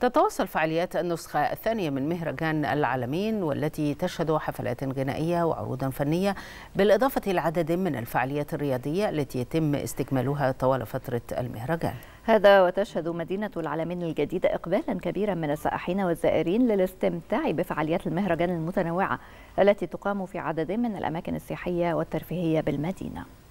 تتواصل فعاليات النسخة الثانية من مهرجان العلمين، والتي تشهد حفلات غنائية وعروضا فنية، بالإضافة لعدد من الفعاليات الرياضية التي يتم استكمالها طوال فترة المهرجان. هذا وتشهد مدينة العلمين الجديدة إقبالا كبيرا من السائحين والزائرين للاستمتاع بفعاليات المهرجان المتنوعة التي تقام في عدد من الأماكن السياحية والترفيهية بالمدينة.